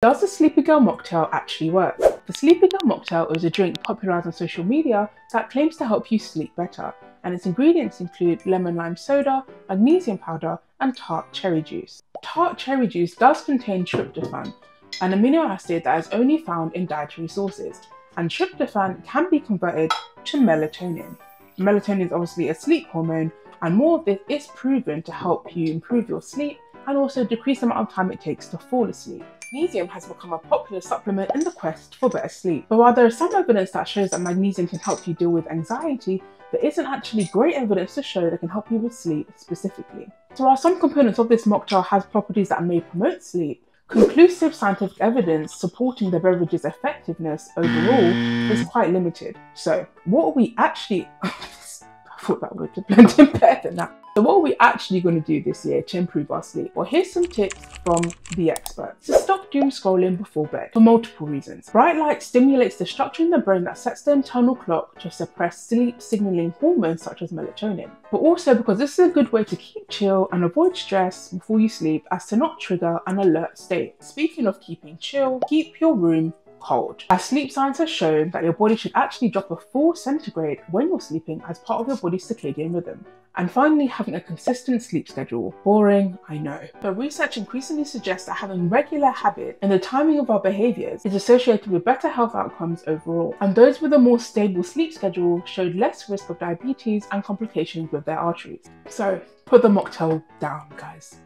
Does the Sleepy Girl Mocktail actually work? The Sleepy Girl Mocktail is a drink popularised on social media that claims to help you sleep better, and its ingredients include lemon lime soda, magnesium powder and tart cherry juice. Tart cherry juice does contain tryptophan, an amino acid that is only found in dietary sources, and tryptophan can be converted to melatonin. Melatonin is obviously a sleep hormone, and more of this is proven to help you improve your sleep and also decrease the amount of time it takes to fall asleep. Magnesium has become a popular supplement in the quest for better sleep. But while there is some evidence that shows that magnesium can help you deal with anxiety, there isn't actually great evidence to show that it can help you with sleep specifically. So while some components of this mocktail have properties that may promote sleep, conclusive scientific evidence supporting the beverage's effectiveness overall is quite limited. So what are we actually I thought that would have blended in better than that. So what are we actually going to do this year to improve our sleep? Well, here's some tips from the experts. So stop doom scrolling before bed for multiple reasons. Bright light stimulates the structure in the brain that sets the internal clock to suppress sleep signaling hormones such as melatonin. But also because this is a good way to keep chill and avoid stress before you sleep as to not trigger an alert state. Speaking of keeping chill, keep your room cold, as sleep science has shown that your body should actually drop a full centigrade when you're sleeping as part of your body's circadian rhythm. And finally, having a consistent sleep schedule. Boring, I know. But research increasingly suggests that having regular habits and the timing of our behaviours is associated with better health outcomes overall. And those with a more stable sleep schedule showed less risk of diabetes and complications with their arteries. So put the mocktail down, guys.